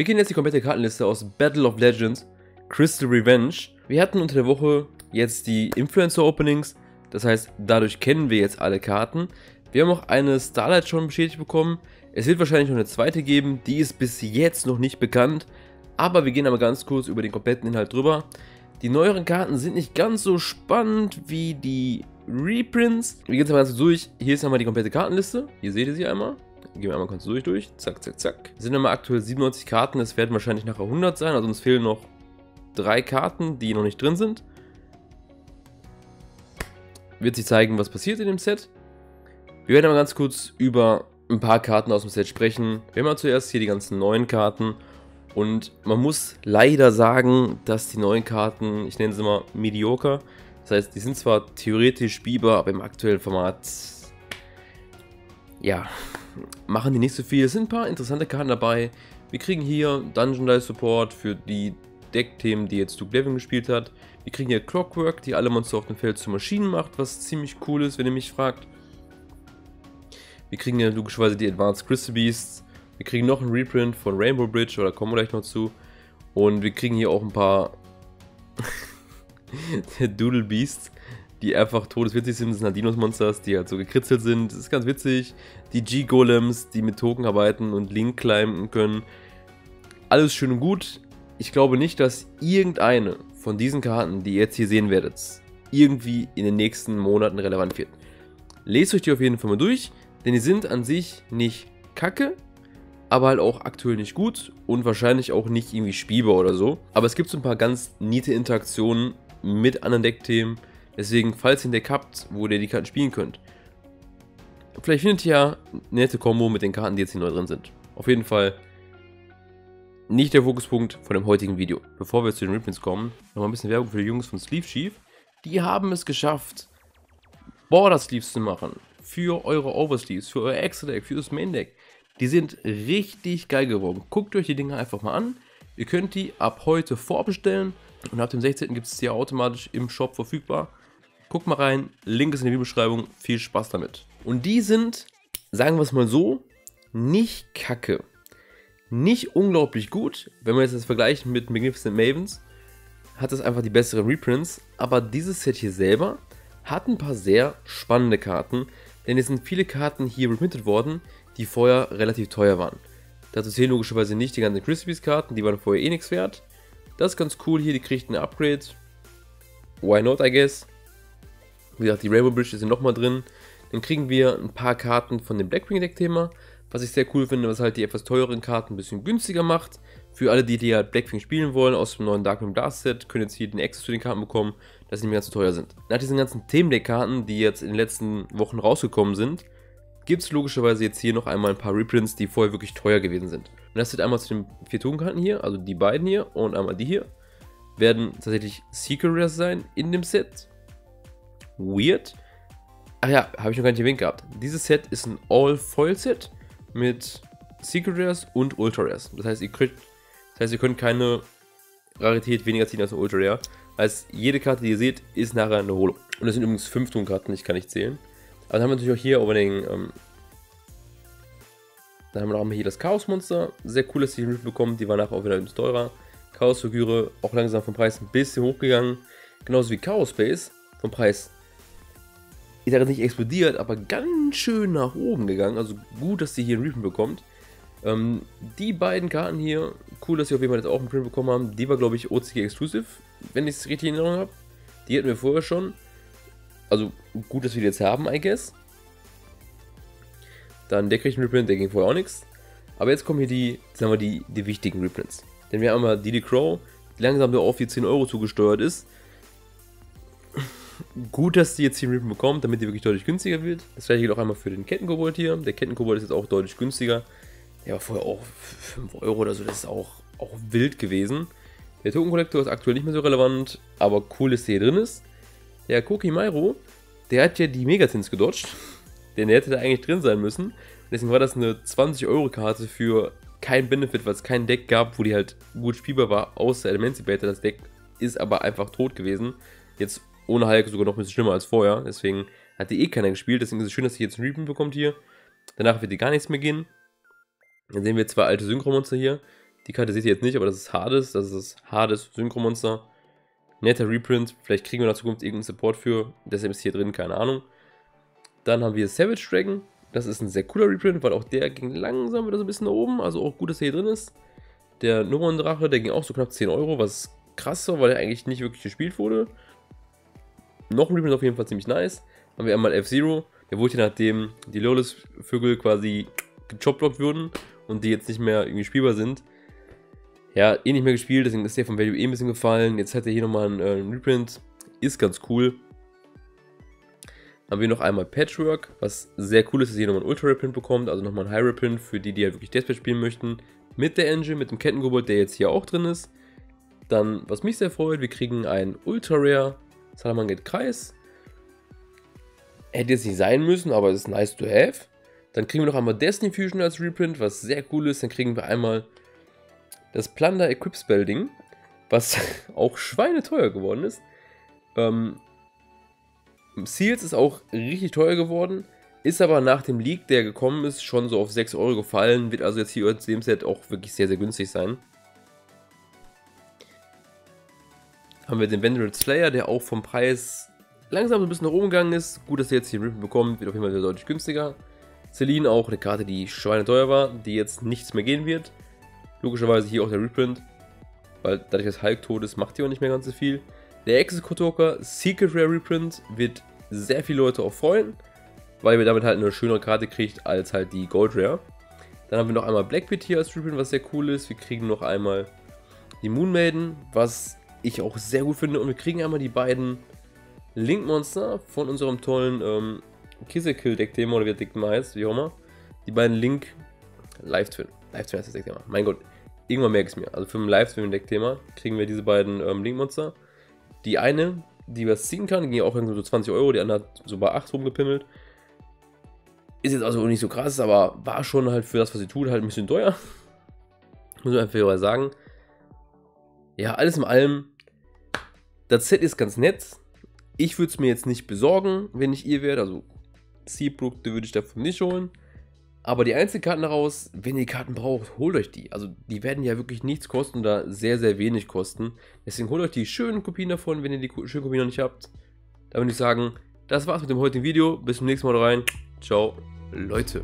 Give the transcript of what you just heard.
Wir kennen jetzt die komplette Kartenliste aus Battle of Legends Crystal Revenge. Wir hatten unter der Woche jetzt die Influencer Openings, das heißt, dadurch kennen wir jetzt alle Karten. Wir haben auch eine Starlight schon bestätigt bekommen. Es wird wahrscheinlich noch eine zweite geben, die ist bis jetzt noch nicht bekannt. Aber wir gehen einmal ganz kurz über den kompletten Inhalt drüber. Die neueren Karten sind nicht ganz so spannend wie die Reprints. Wir gehen jetzt einmal ganz durch. Hier ist einmal die komplette Kartenliste. Hier seht ihr sie einmal. Gehen wir einmal kurz durch. Zack, zack, zack. Es sind einmal aktuell 97 Karten. Es werden wahrscheinlich nachher 100 sein. Also uns fehlen noch 3 Karten, die noch nicht drin sind. Wird sich zeigen, was passiert in dem Set. Wir werden aber ganz kurz über ein paar Karten aus dem Set sprechen. Wir haben mal zuerst hier die ganzen neuen Karten. Und man muss leider sagen, dass die neuen Karten, ich nenne sie mal mediocre. Das heißt, die sind zwar theoretisch spielbar, aber im aktuellen Format, ja, machen die nicht so viel. Es sind ein paar interessante Karten dabei. Wir kriegen hier Dungeon Dice Support für die Deckthemen, die jetzt Duke Levin gespielt hat. Wir kriegen hier Clockwork, die alle Monster auf dem Feld zu Maschinen macht, was ziemlich cool ist, wenn ihr mich fragt. Wir kriegen hier logischerweise die Advanced Crystal Beasts. Wir kriegen noch einen Reprint von Rainbow Bridge, oder kommen wir gleich noch zu. Und wir kriegen hier auch ein paar Doodle Beasts, die einfach todeswitzig sind. Das sind halt Dinos-Monsters, die halt so gekritzelt sind. Das ist ganz witzig. Die G-Golems, die mit Token arbeiten und Link climben können. Alles schön und gut. Ich glaube nicht, dass irgendeine von diesen Karten, die ihr jetzt hier sehen werdet, irgendwie in den nächsten Monaten relevant wird. Lest euch die auf jeden Fall mal durch, denn die sind an sich nicht kacke, aber halt auch aktuell nicht gut und wahrscheinlich auch nicht irgendwie spielbar oder so. Aber es gibt so ein paar ganz niete Interaktionen mit anderen Deckthemen. Deswegen, falls ihr ein Deck habt, wo ihr die Karten spielen könnt, vielleicht findet ihr ja eine nette Kombo mit den Karten, die jetzt hier neu drin sind. Auf jeden Fall nicht der Fokuspunkt von dem heutigen Video. Bevor wir zu den Reprints kommen, nochmal ein bisschen Werbung für die Jungs von Sleeve Chief. Die haben es geschafft, Border Sleeves zu machen. Für eure Oversleeves, für euer Extra-Deck, für das Main-Deck. Die sind richtig geil geworden. Guckt euch die Dinger einfach mal an. Ihr könnt die ab heute vorbestellen. Und ab dem 16. gibt es die automatisch im Shop verfügbar. Guckt mal rein. Link ist in der Videobeschreibung. Viel Spaß damit. Und die sind, sagen wir es mal so, nicht kacke. Nicht unglaublich gut. Wenn wir jetzt das vergleichen mit Magnificent Mavens, hat das einfach die besseren Reprints. Aber dieses Set hier selber hat ein paar sehr spannende Karten. Denn es sind viele Karten hier reprintet worden, die vorher relativ teuer waren. Dazu zählen logischerweise nicht die ganzen Crispies-Karten, die waren vorher eh nichts wert. Das ist ganz cool hier, die kriegt ein Upgrade. Why not, I guess. Wie gesagt, die Rainbow Bridge ist hier nochmal drin. Dann kriegen wir ein paar Karten von dem Blackwing-Deck-Thema, was ich sehr cool finde, was halt die etwas teureren Karten ein bisschen günstiger macht. Für alle, die halt Blackwing spielen wollen, aus dem neuen Darkwing Blast Set, können jetzt hier den Access zu den Karten bekommen, dass sie nicht mehr ganz so teuer sind. Nach diesen ganzen Themendeck-Karten, die jetzt in den letzten Wochen rausgekommen sind, gibt es logischerweise jetzt hier noch einmal ein paar Reprints, die vorher wirklich teuer gewesen sind. Und das sind einmal zu den 4 Tokenkarten hier, also die beiden hier und einmal die hier, werden tatsächlich Secret Rares sein in dem Set. Weird. Ach ja, habe ich noch gar nicht erwähnt gehabt. Dieses Set ist ein All-Foil-Set mit Secret Rares und Ultra Rares. Das heißt, ihr könnt keine Rarität weniger ziehen als eine Ultra Rare. Also jede Karte, die ihr seht, ist nachher eine Holo. Und das sind übrigens 5 Tokenkarten, ich kann nicht zählen. Aber dann haben wir natürlich auch hier Opening, dann haben wir noch hier das Chaos-Monster. Sehr cool, dass die Rift bekommen, die war nachher auch wieder etwas teurer. Chaos-Figüre, auch langsam vom Preis ein bisschen hochgegangen. Genauso wie Chaos-Base, vom Preis, ich sage jetzt nicht explodiert, aber ganz schön nach oben gegangen. Also gut, dass die hier einen Reprint bekommt. Die beiden Karten hier, cool, dass sie auf jeden Fall jetzt auch einen Print bekommen haben. Die war, glaube ich, OCG Exclusive, wenn ich es richtig in Erinnerung habe. Die hatten wir vorher schon. Also gut, dass wir die jetzt haben, I guess. Dann der kriegt einen Reprint, der ging vorher auch nichts. Aber jetzt kommen hier die wichtigen Reprints. Denn wir haben einmal D.D. Crow, die langsam auf die 10 Euro zugesteuert ist. Gut, dass die jetzt hier einen Reprint bekommt, damit die wirklich deutlich günstiger wird. Das gleiche gilt auch einmal für den Kettenkobold hier. Der Kettenkobold ist jetzt auch deutlich günstiger. Der war vorher auch 5 Euro oder so, das ist auch wild gewesen. Der Tokenkollektor ist aktuell nicht mehr so relevant, aber cool, dass der hier drin ist. Der Koki-Mairo, der hat ja die Megatins gedodged, denn der hätte da eigentlich drin sein müssen. Deswegen war das eine 20-Euro-Karte für kein Benefit, weil es kein Deck gab, wo die halt gut spielbar war, außer Emancipator. Das Deck ist aber einfach tot gewesen. Jetzt ohne Hulk sogar noch ein bisschen schlimmer als vorher, deswegen hat die eh keiner gespielt. Deswegen ist es schön, dass sie jetzt einen Reprint bekommt hier. Danach wird die gar nichts mehr gehen. Dann sehen wir 2 alte Synchromonster hier. Die Karte seht ihr jetzt nicht, aber das ist Hades. Das ist das Hades-Synchromonster. Netter Reprint. Vielleicht kriegen wir in der Zukunft irgendeinen Support für. Deshalb ist hier drin, keine Ahnung. Dann haben wir Savage Dragon. Das ist ein sehr cooler Reprint, weil auch der ging langsam wieder so ein bisschen nach oben. Also auch gut, dass er hier drin ist. Der Nummern-Drache, der ging auch so knapp 10 Euro, was krass war, weil er eigentlich nicht wirklich gespielt wurde. Noch ein Reprint auf jeden Fall ziemlich nice. Haben wir einmal F-Zero. Der wurde hier, nachdem die Lolus-Vögel quasi gechopblockt wurden und die jetzt nicht mehr irgendwie spielbar sind. Ja, eh nicht mehr gespielt, deswegen ist der vom Value eh ein bisschen gefallen. Jetzt hat er hier nochmal einen Reprint. Ist ganz cool. Haben wir noch einmal Patchwork, was sehr cool ist, dass ihr hier nochmal einen Ultra-Reprint bekommt, also nochmal einen High-Reprint für die, die halt wirklich Despair spielen möchten. Mit der Engine, mit dem Kettenkobold, der jetzt hier auch drin ist. Dann, was mich sehr freut, wir kriegen einen Ultra-Rare Salamanget Kreis. Hätte jetzt nicht sein müssen, aber es ist nice to have. Dann kriegen wir noch einmal Destiny Fusion als Reprint, was sehr cool ist. Dann kriegen wir einmal das Plunder Equip Spell Ding, was auch schweineteuer geworden ist. Seals ist auch richtig teuer geworden, ist aber nach dem Leak, der gekommen ist, schon so auf 6 Euro gefallen, wird also jetzt hier in dem Set auch wirklich sehr, sehr günstig sein. Haben wir den Vendread Slayer, der auch vom Preis langsam so ein bisschen nach oben gegangen ist. Gut, dass ihr jetzt hier Rippen bekommt, wird auf jeden Fall deutlich günstiger. Celine auch eine Karte, die schweineteuer war, die jetzt nichts mehr gehen wird. Logischerweise hier auch der Reprint, weil dadurch, dass Hulk tot ist, macht die auch nicht mehr ganz so viel. Der Executor Secret Rare Reprint wird sehr viele Leute auch freuen, weil ihr damit halt eine schönere Karte kriegt als halt die Gold Rare. Dann haben wir noch einmal Blackbeard hier als Reprint, was sehr cool ist. Wir kriegen noch einmal die Moon Maiden, was ich auch sehr gut finde. Und wir kriegen einmal die beiden Link Monster von unserem tollen Kiss-Kill-Deck-Thema oder wie das Deck-Thema heißt, wie auch immer. Die beiden Link Live-Twin. Live-Twin heißt das Deck-Thema. Mein Gott, irgendwann merke ich es mir. Also für ein Live-Twin-Deck-Thema kriegen wir diese beiden Link-Monster. Die eine, die was ziehen kann, ging ja auch so 20 Euro, die andere hat so bei 8 rumgepimmelt. Ist jetzt also nicht so krass, aber war schon halt für das, was sie tut, halt ein bisschen teuer. Muss man einfach sagen. Ja, alles in allem, das Set ist ganz nett. Ich würde es mir jetzt nicht besorgen, wenn ich ihr wäre. Also Zielprodukte würde ich davon nicht holen. Aber die Einzelkarten daraus, wenn ihr die Karten braucht, holt euch die. Also die werden ja wirklich nichts kosten oder sehr, sehr wenig kosten. Deswegen holt euch die schönen Kopien davon, wenn ihr die schönen Kopien noch nicht habt. Da würde ich sagen, das war's mit dem heutigen Video. Bis zum nächsten Mal rein. Ciao, Leute.